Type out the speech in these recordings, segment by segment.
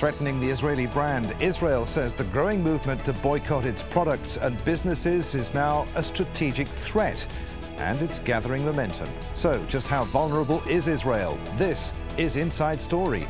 threatening the Israeli brand. Israel says the growing movement to boycott its products and businesses is now a strategic threat, and it's gathering momentum. So, just how vulnerable is Israel? This is Inside Story.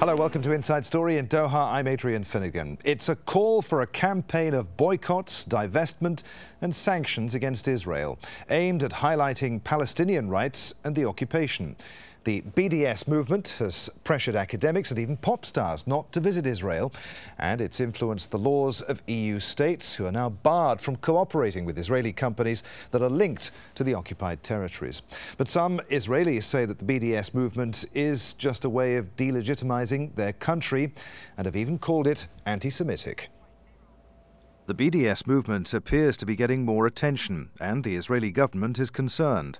Hello, welcome to Inside Story in Doha. I'm Adrian Finighan. It's a call for a campaign of boycotts, divestment and sanctions against Israel, aimed at highlighting Palestinian rights and the occupation. The BDS movement has pressured academics and even pop stars not to visit Israel, and it's influenced the laws of EU states who are now barred from cooperating with Israeli companies that are linked to the occupied territories. But some Israelis say that the BDS movement is just a way of delegitimizing their country, and have even called it anti-Semitic. The BDS movement appears to be getting more attention, and the Israeli government is concerned.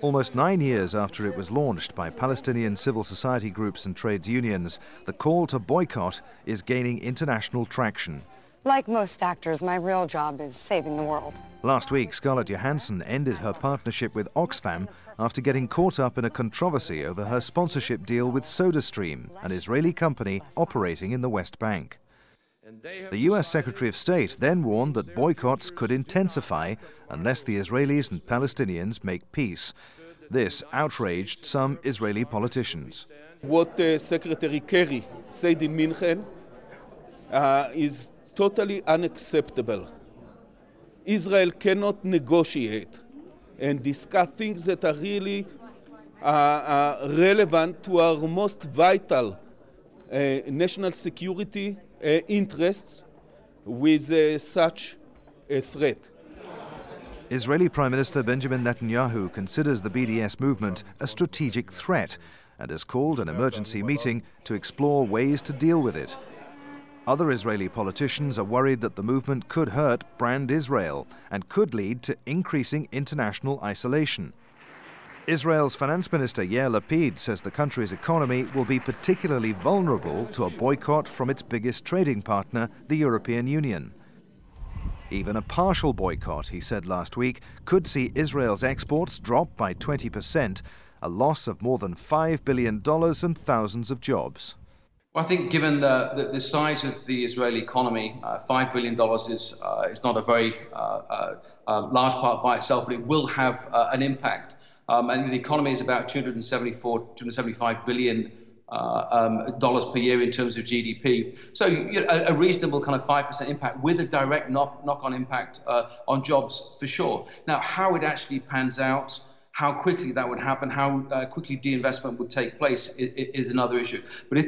Almost 9 years after it was launched by Palestinian civil society groups and trades unions, the call to boycott is gaining international traction. Like most actors, my real job is saving the world. Last week, Scarlett Johansson ended her partnership with Oxfam after getting caught up in a controversy over her sponsorship deal with SodaStream, an Israeli company operating in the West Bank. The US Secretary of State then warned that boycotts could intensify unless the Israelis and Palestinians make peace. This outraged some Israeli politicians. What Secretary Kerry said in München is totally unacceptable. Israel cannot negotiate and discuss things that are really relevant to our most vital national security interests with such a threat. Israeli Prime Minister Benjamin Netanyahu considers the BDS movement a strategic threat and has called an emergency meeting to explore ways to deal with it. Other Israeli politicians are worried that the movement could hurt brand Israel and could lead to increasing international isolation. Israel's Finance Minister Yair Lapid says the country's economy will be particularly vulnerable to a boycott from its biggest trading partner, the European Union. Even a partial boycott, he said last week, could see Israel's exports drop by 20%, a loss of more than $5 billion and thousands of jobs. Well, I think given the size of the Israeli economy, $5 billion is not a very large part by itself, but it will have an impact. And the economy is about $275 billion per year in terms of GDP. So a reasonable kind of 5% impact with a direct knock-on impact on jobs for sure. Now, how it actually pans out, how quickly that would happen, how quickly deinvestment would take place is another issue. But if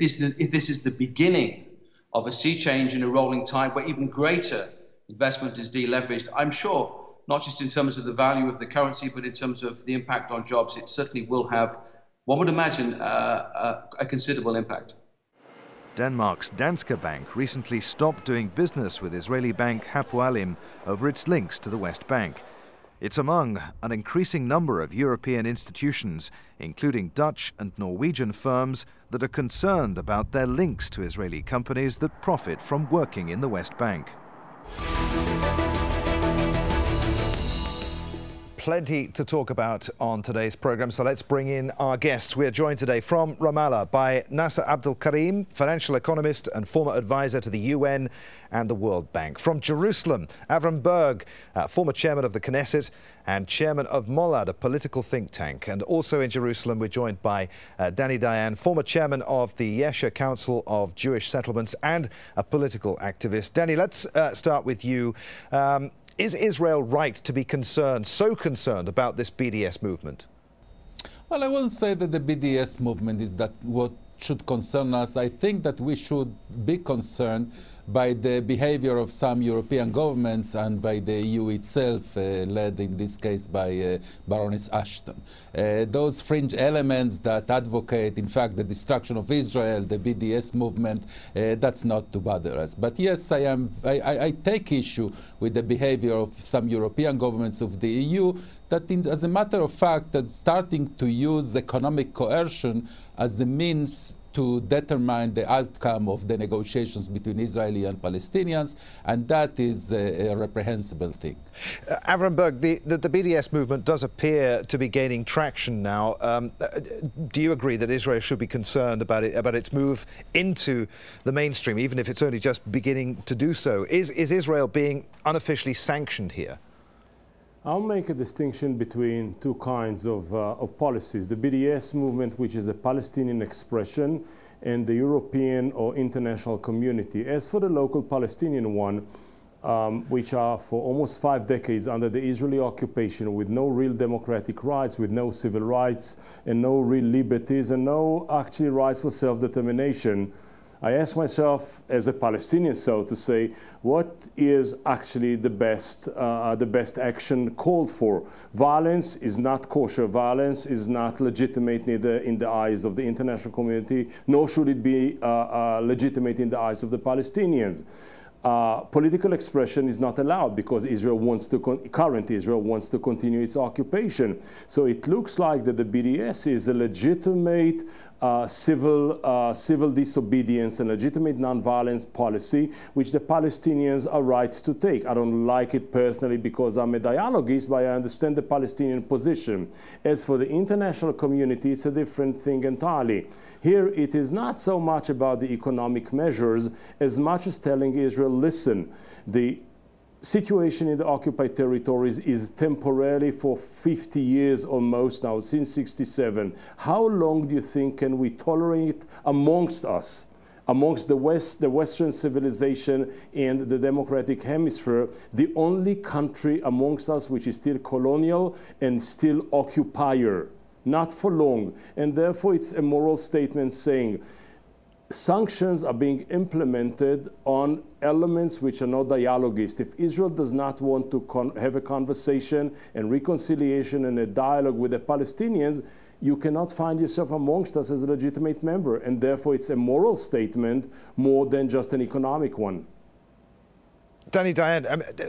this is the beginning of a sea change in a rolling tide where even greater investment is deleveraged, I'm sure, not just in terms of the value of the currency, but in terms of the impact on jobs, it certainly will have, one would imagine, a considerable impact. Denmark's Danske Bank recently stopped doing business with Israeli bank Hapoalim over its links to the West Bank. It's among an increasing number of European institutions, including Dutch and Norwegian firms, that are concerned about their links to Israeli companies that profit from working in the West Bank. Plenty to talk about on today's program, so let's bring in our guests. We're joined today from Ramallah by Naser Abdelkarim, financial economist and former advisor to the UN and the World Bank. From Jerusalem, Avraham Burg, former chairman of the Knesset and chairman of MOLAD, a political think tank. And also in Jerusalem, we're joined by Dani Dayan, former chairman of the Yesha Council of Jewish Settlements and a political activist. Dani, let's start with you. Is Israel right to be concerned, so concerned about this BDS movement? Well, I wouldn't say that the BDS movement is that what should concern us. I think that we should be concerned by the behavior of some European governments and by the EU itself, led in this case by Baroness Ashton. Those fringe elements that advocate, in fact, the destruction of Israel, the BDS movement, that's not to bother us. But yes, I take issue with the behavior of some European governments of the EU that, as a matter of fact, that starting to use economic coercion as a means to determine the outcome of the negotiations between Israeli and Palestinians, and that is a reprehensible thing. Avraham Burg, the BDS movement does appear to be gaining traction now. Do you agree that Israel should be concerned about its move into the mainstream, even if it's only just beginning to do so? Is Israel being unofficially sanctioned here? I'll make a distinction between two kinds of policies. The BDS movement, which is a Palestinian expression, and the European or international community. As for the local Palestinian one, which are for almost 5 decades under the Israeli occupation with no real democratic rights, with no civil rights, and no real liberties, and no actual rights for self-determination, I ask myself, as a Palestinian, so to say, what is actually the best action called for? Violence is not kosher. Violence is not legitimate, neither in the eyes of the international community, nor should it be legitimate in the eyes of the Palestinians. Political expression is not allowed because Israel wants to current Israel wants to continue its occupation. So it looks like that the BDS is a legitimate civil disobedience and legitimate nonviolence policy, which the Palestinians are right to take. I don't like it personally because I'm a dialoguist, but I understand the Palestinian position. As for the international community, it's a different thing entirely. Here, it is not so much about the economic measures as much as telling Israel, listen, the situation in the occupied territories is temporarily for 50 years almost now, since 67. How long do you think can we tolerate amongst us, amongst the West, the Western civilization and the democratic hemisphere, the only country amongst us which is still colonial and still occupier? Not for long. And therefore, it's a moral statement saying, sanctions are being implemented on elements which are not dialoguist. If Israel does not want to have a conversation and reconciliation and a dialogue with the Palestinians, you cannot find yourself amongst us as a legitimate member. And therefore, it's a moral statement more than just an economic one. Dani Dayan,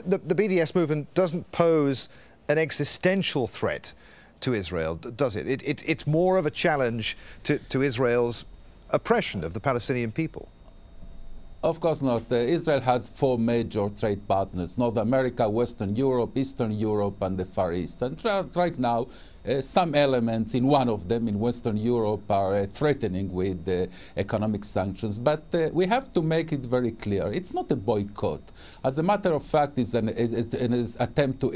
the BDS movement doesn't pose an existential threat to Israel, does it? It's more of a challenge to Israel's oppression of the Palestinian people. Of course not. Israel has 4 major trade partners: North America, Western Europe, Eastern Europe, and the Far East. And right now, some elements in one of them, in Western Europe, are threatening with economic sanctions. But we have to make it very clear. It's not a boycott. As a matter of fact, it's an attempt to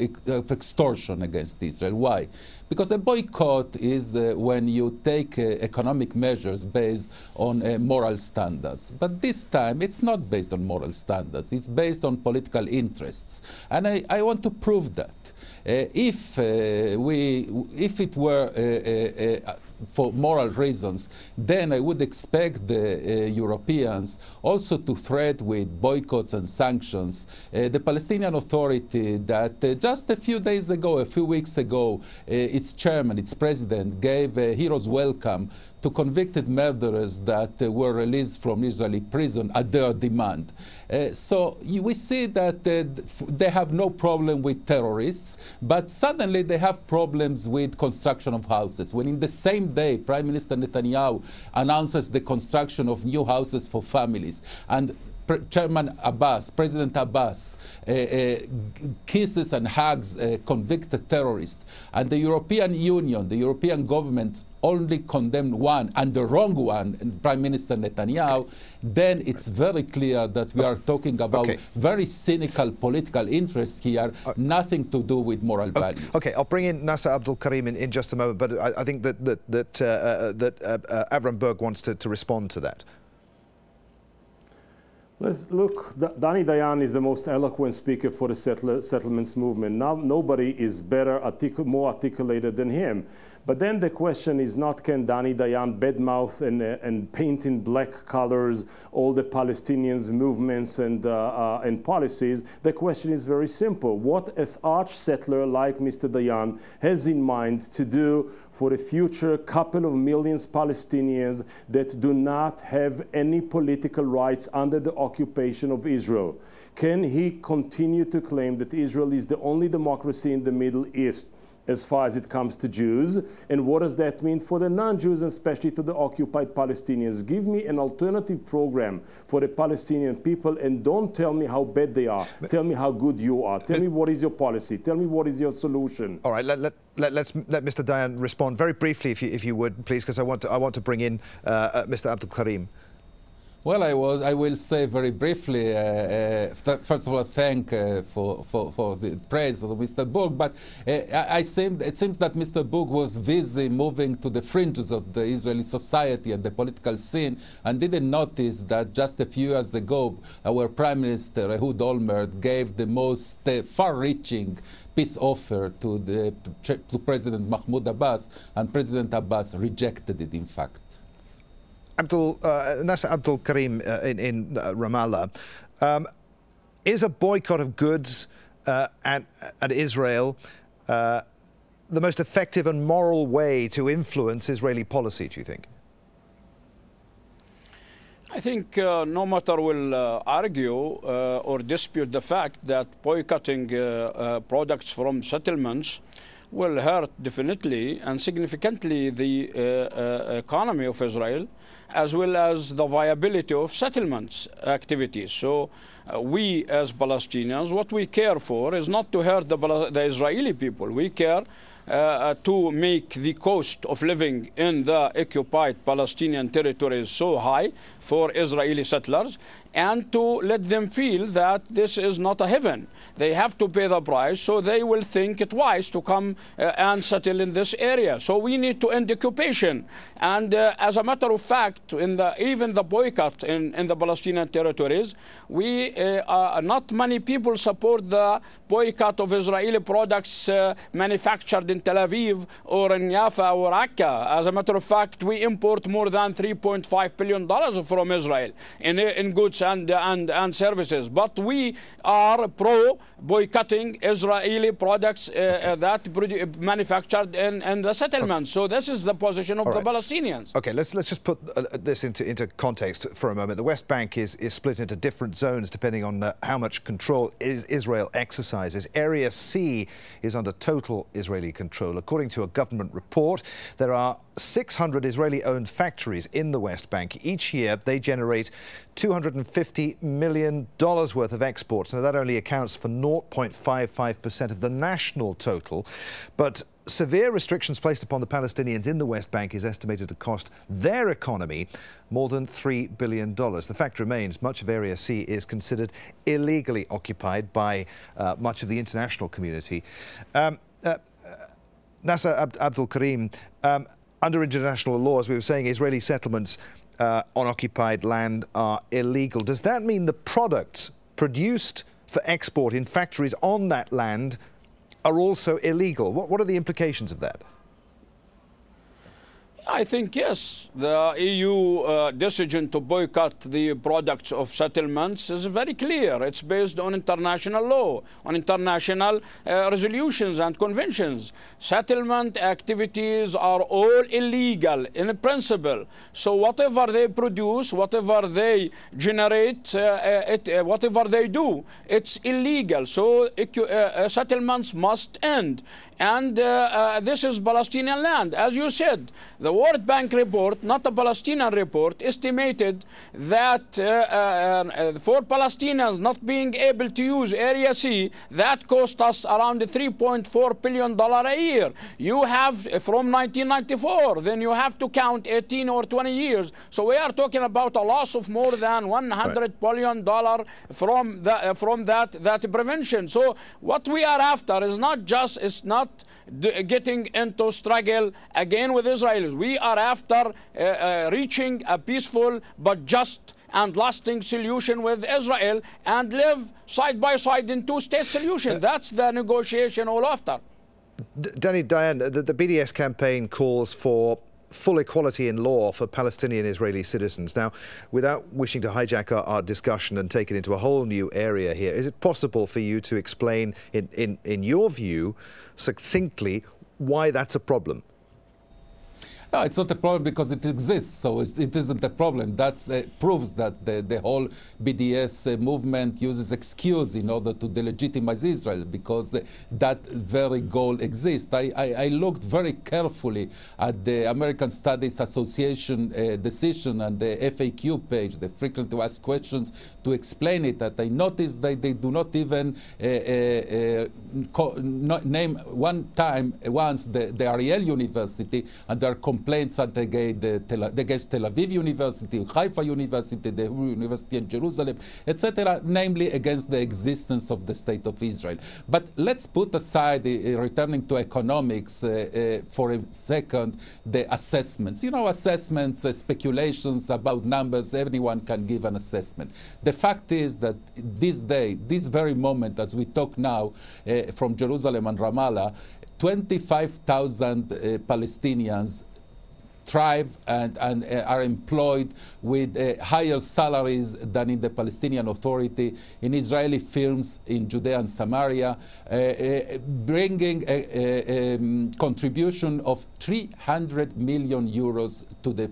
extortion against Israel. Why? Because a boycott is when you take economic measures based on moral standards. But this time, it's not based on moral standards. It's based on political interests. And I want to prove that. If it were for moral reasons, then I would expect the Europeans also to threat with boycotts and sanctions. The Palestinian Authority that just a few days ago, a few weeks ago, its chairman, its president, gave a hero's welcome to convicted murderers that were released from Israeli prison at their demand. So we see that they have no problem with terrorists, but suddenly they have problems with construction of houses. When in the same day, Prime Minister Netanyahu announces the construction of new houses for families, and President Abbas kisses and hugs convicted terrorists, and the European Union, the European government only condemned one, and the wrong one, and Prime Minister Netanyahu, then it's very clear that we are talking about very cynical political interests here, nothing to do with moral values. Okay, I'll bring in Naser Abdelkarim in just a moment, but I think that Avraham Burg wants to respond to that. Let's look, Dani Dayan is the most eloquent speaker for the settlements movement. Now, nobody is better, more articulated than him. But then the question is not can Dani Dayan badmouth and paint in black colors all the Palestinians' movements and policies. The question is very simple. What an arch settler like Mr. Dayan has in mind to do for the future couple of millions Palestinians that do not have any political rights under the occupation of Israel? Can he continue to claim that Israel is the only democracy in the Middle East? as far as it comes to Jews, and what does that mean for the non-Jews, especially to the occupied Palestinians? Give me an alternative program for the Palestinian people, and don't tell me how bad they are. Tell me how good you are. Tell me what is your policy. Tell me what is your solution. All right, let Mr. Dayan respond very briefly, if you would, please, because I want to bring in Mr. Abdelkarim. Well, I will say very briefly, first of all, thank for the praise of Mr. Burg, but it seems that Mr. Burg was busy moving to the fringes of the Israeli society and the political scene, and didn't notice that just a few years ago, our Prime Minister, Ehud Olmert, gave the most far-reaching peace offer to President Mahmoud Abbas, and President Abbas rejected it, in fact. Naser Abdelkarim in Ramallah, is a boycott of goods at Israel the most effective and moral way to influence Israeli policy, do you think? I think no matter will argue or dispute the fact that boycotting products from settlements will hurt definitely and significantly the economy of Israel, as well as the viability of settlements activities. So we as Palestinians, what we care for is not to hurt the Israeli people. We care to make the cost of living in the occupied Palestinian territories so high for Israeli settlers, and to let them feel that this is not a heaven. They have to pay the price, so they will think twice to come and settle in this area. So we need to end occupation. And as a matter of fact, even the boycott in the Palestinian territories, we not many people support the boycott of Israeli products manufactured in Tel Aviv or in Jaffa or Akka. As a matter of fact, we import more than $3.5 billion from Israel in goods and services. But we are pro-boycotting Israeli products that manufactured in the settlements. So this is the position of the Palestinians. Okay, let's just put this into context for a moment. The West Bank is split into different zones depending on how much control Israel exercises. Area C is under total Israeli control. According to a government report, there are 600 Israeli-owned factories in the West Bank. Each year, they generate $250 million worth of exports. Now, that only accounts for 0.55% of the national total. But severe restrictions placed upon the Palestinians in the West Bank is estimated to cost their economy more than $3 billion. The fact remains, much of Area C is considered illegally occupied by much of the international community. Naser Abdelkarim, under international law, as we were saying, Israeli settlements on occupied land are illegal. Does that mean the products produced for export in factories on that land are also illegal? What are the implications of that? I think, yes. The EU decision to boycott the products of settlements is very clear. It's based on international law, on international resolutions and conventions. Settlement activities are all illegal in principle. So whatever they produce, whatever they generate, whatever they do, it's illegal. So settlements must end. And this is Palestinian land. As you said, the World Bank report, not a Palestinian report, estimated that for Palestinians not being able to use Area C, that cost us around $3.4 billion a year. You have, from 1994, then you have to count 18 or 20 years. So we are talking about a loss of more than $100 billion from that prevention. So what we are after is not just, it's not getting into struggle again with Israelis. We are after reaching a peaceful but just and lasting solution with Israel and live side by side in two-state solution. That's the negotiation all after. Dani Dayan, the BDS campaign calls for full equality in law for Palestinian Israeli citizens. Now, without wishing to hijack our discussion and take it into a whole new area here, is it possible for you to explain, in your view, succinctly, why that's a problem? No, it's not a problem because it exists, so it isn't a problem. That proves that the whole BDS movement uses excuse in order to delegitimize Israel, because that very goal exists. I looked very carefully at the American Studies Association decision and the FAQ page, the frequently asked questions, to explain it, that I noticed that they do not even name once the Ariel University, and their complaints against Tel Aviv University, Haifa University, the University in Jerusalem, etc., namely against the existence of the State of Israel. But let's put aside, returning to economics for a second, the assessments. You know, assessments, speculations about numbers, everyone can give an assessment. The fact is that this day, this very moment, as we talk now from Jerusalem and Ramallah, 25,000 Palestinians thrive and are employed with higher salaries than in the Palestinian Authority, in Israeli firms in Judea and Samaria, bringing a contribution of 300 million euros to the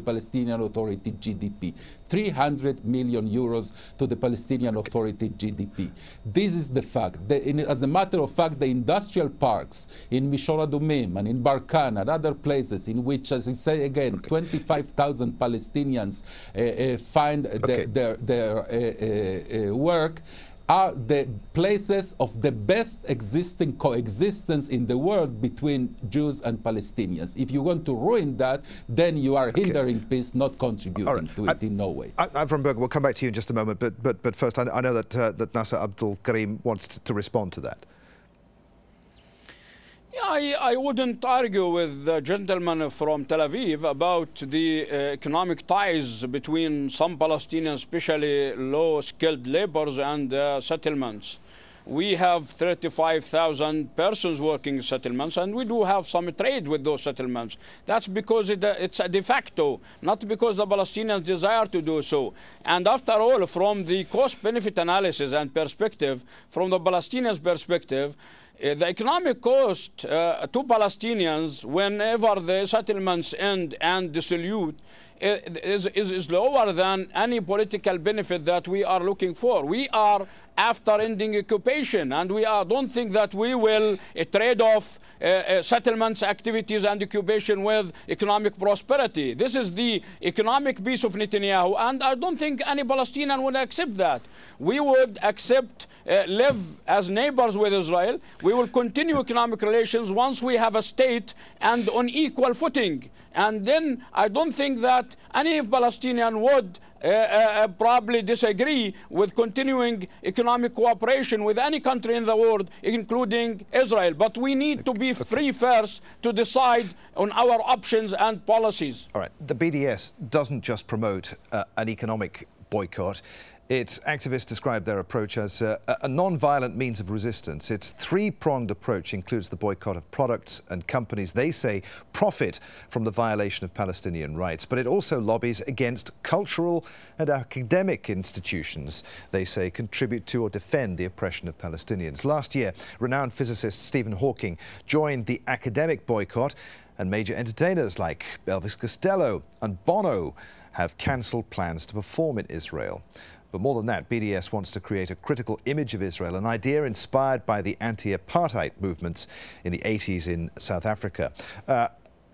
Palestinian Authority GDP. 300 million euros to the Palestinian Authority GDP. This is the fact. As a matter of fact, the industrial parks in Mishor Adumim and in Barkan and other places in which, as I say again, 25,000 Palestinians find their work, are the places of the best existing coexistence in the world between Jews and Palestinians. If you want to ruin that, then you are hindering peace, not contributing to it in no way. Avraham Burg, we'll come back to you in just a moment, but first, I know that, that Naser Abdelkarim wants to respond to that. I wouldn't argue with the gentleman from Tel Aviv about the economic ties between some Palestinians, especially low-skilled laborers, and settlements. We have 35,000 persons working in settlements, and we do have some trade with those settlements. That's because it's a de facto, not because the Palestinians desire to do so. And after all, from the cost-benefit analysis and perspective, from the Palestinians' perspective, the economic cost to Palestinians whenever the settlements end and dissolute is lower than any political benefit that we are looking for. We are after ending occupation, and we don't think that we will trade off settlements, activities, and occupation with economic prosperity. This is the economic piece of Netanyahu, and I don't think any Palestinian would accept that. We would accept live as neighbors with Israel. We will continue economic relations once we have a state and on equal footing. And then I don't think that any Palestinian would probably disagree with continuing economic cooperation with any country in the world, including Israel. But we need to be free first to decide on our options and policies. All right. The BDS doesn't just promote an economic boycott. Its activists describe their approach as a non-violent means of resistance. Its three-pronged approach includes the boycott of products and companies they say profit from the violation of Palestinian rights, but it also lobbies against cultural and academic institutions they say contribute to or defend the oppression of Palestinians. Last year, renowned physicist Stephen Hawking joined the academic boycott, and major entertainers like Elvis Costello and Bono have cancelled plans to perform in Israel. But more than that, BDS wants to create a critical image of Israel, an idea inspired by the anti-apartheid movements in the 80s in South Africa.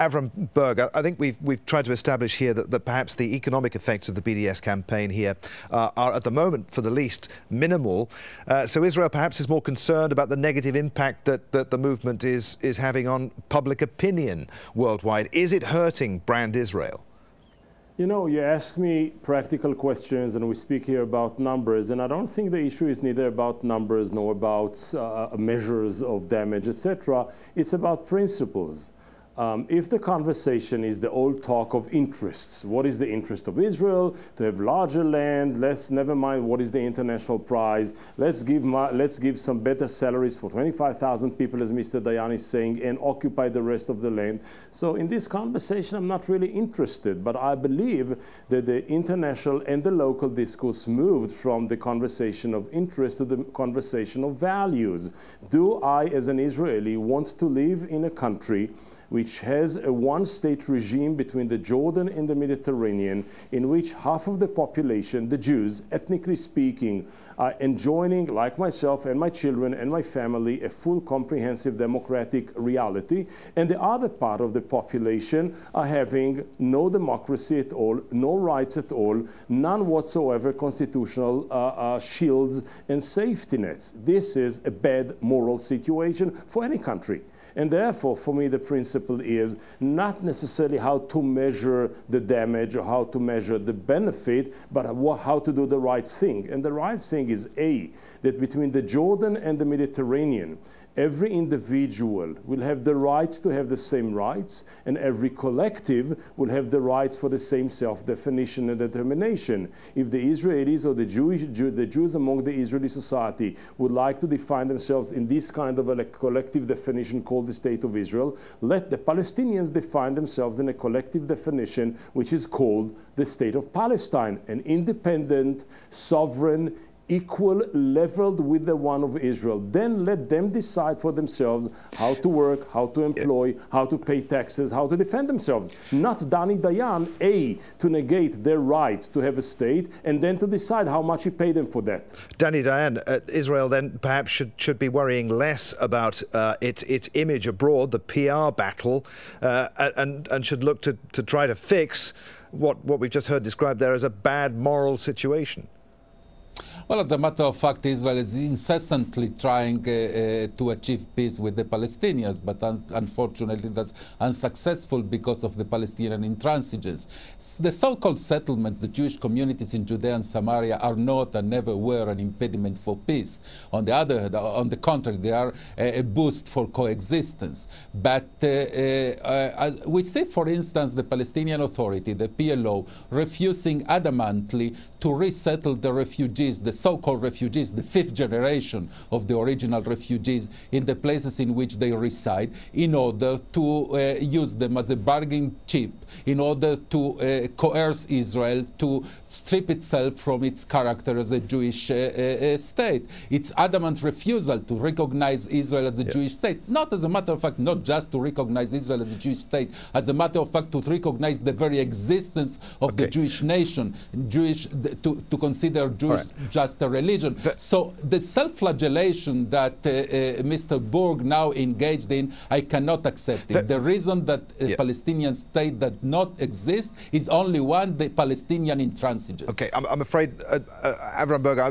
Avraham Burg, I think we've tried to establish here that perhaps the economic effects of the BDS campaign here are at the moment, for the least, minimal. So Israel perhaps is more concerned about the negative impact that the movement is having on public opinion worldwide. Is it hurting brand Israel? You know, you ask me practical questions, and we speak here about numbers, and I don't think the issue is neither about numbers nor about measures of damage, etc. It's about principles. If the conversation is the old talk of interests, what is the interest of Israel? To have larger land, never mind what is the international prize, let's give some better salaries for 25,000 people, as Mr. Dayan is saying, and occupy the rest of the land. So in this conversation, I'm not really interested, but I believe that the international and the local discourse moved from the conversation of interest to the conversation of values. Do I, as an Israeli, want to live in a country which has a one-state regime between the Jordan and the Mediterranean, in which half of the population, the Jews, ethnically speaking, are enjoying, like myself and my children and my family, a full comprehensive democratic reality, and the other part of the population are having no democracy at all, no rights at all, none whatsoever constitutional shields and safety nets. This is a bad moral situation for any country. And therefore, for me, the principle is not necessarily how to measure the damage or how to measure the benefit, but how to do the right thing. And the right thing is, A, that between the Jordan and the Mediterranean, every individual will have the rights to have the same rights, and every collective will have the rights for the same self-definition and determination. If the Israelis or the Jews among the Israeli society would like to define themselves in this kind of a collective definition called the State of Israel, let the Palestinians define themselves in a collective definition which is called the State of Palestine, an independent, sovereign, equal, leveled with the one of Israel. Then let them decide for themselves how to work, how to employ, how to pay taxes, how to defend themselves. Not Dani Dayan, A, to negate their right to have a state and then to decide how much you pay them for that. Dani Dayan, Israel then perhaps should be worrying less about its image abroad, the PR battle, and should look to try to fix what we've just heard described there as a bad moral situation. Well, as a matter of fact, Israel is incessantly trying to achieve peace with the Palestinians, but unfortunately that's unsuccessful because of the Palestinian intransigence. The so-called settlements, the Jewish communities in Judea and Samaria, are not and never were an impediment for peace. On the other hand, on the contrary, they are a boost for coexistence. But as we see, for instance, the Palestinian Authority, the PLO, refusing adamantly to resettle the refugees, the so-called refugees, the fifth generation of the original refugees, in the places in which they reside, in order to use them as a bargaining chip, in order to coerce Israel to strip itself from its character as a Jewish state. Its adamant refusal to recognize Israel as a Jewish state, not as a matter of fact, not just to recognize Israel as a Jewish state, as a matter of fact, to recognize the very existence of the Jewish nation, to consider Jews just a religion. So the self-flagellation that Mr. Burg now engaged in, I cannot accept it. The reason that a Palestinian state does not exist is only one, the Palestinian intransigence. Okay, I'm afraid, Avraham Burg, I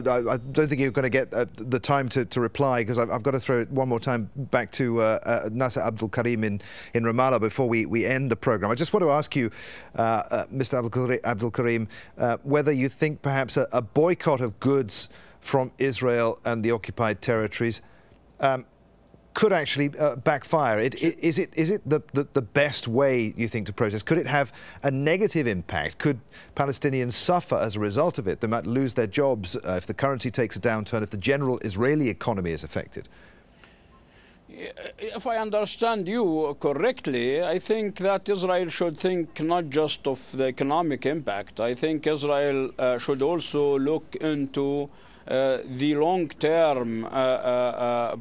don't think you're going to get the time to reply, because I've got to throw it one more time back to Naser Abdelkarim in Ramallah before we end the program. I just want to ask you, Mr. Abdelkarim, whether you think perhaps a boycott of goods from Israel and the occupied territories could actually backfire. Is it the best way, you think, to protest? Could it have a negative impact? Could Palestinians suffer as a result of it? They might lose their jobs if the currency takes a downturn, if the general Israeli economy is affected. If I understand you correctly, I think that Israel should think not just of the economic impact. I think Israel should also look into the long-term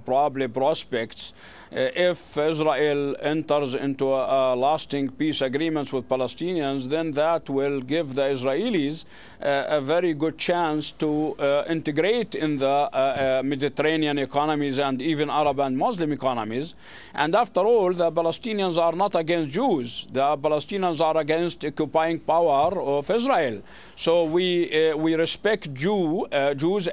probably prospects. If Israel enters into a lasting peace agreements with Palestinians, then that will give the Israelis a very good chance to integrate in the Mediterranean economies and even Arab and Muslim economies. And after all, the Palestinians are not against Jews. The Palestinians are against occupying power of Israel. So we respect Jews in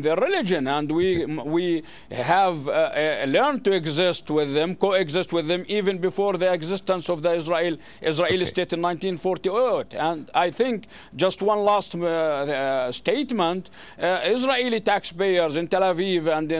their religion, and we have learned to exist with them, coexist with them, even before the existence of the Israeli state in 1948. And I think, just one last statement, Israeli taxpayers in Tel Aviv and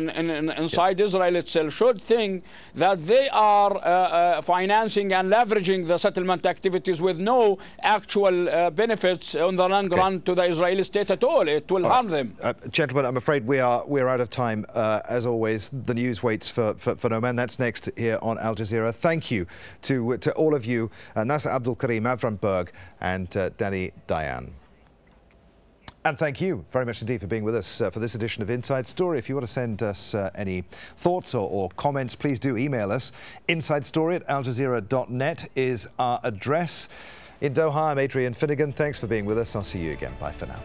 inside Israel itself should think that they are financing and leveraging the settlement activities with no actual benefits on the long run to the Israeli state at all. It will harm them. Gentlemen, I'm afraid we're out of time. As always, the news waits for no man. That's next here on Al Jazeera. Thank you to all of you, Naser Abdelkarim, Avraham Burg, and Dani Dayan. And thank you very much indeed for being with us for this edition of Inside Story. If you want to send us any thoughts or comments, please do email us. InsideStory@aljazeera.net is our address. In Doha, I'm Adrian Finighan. Thanks for being with us. I'll see you again. Bye for now.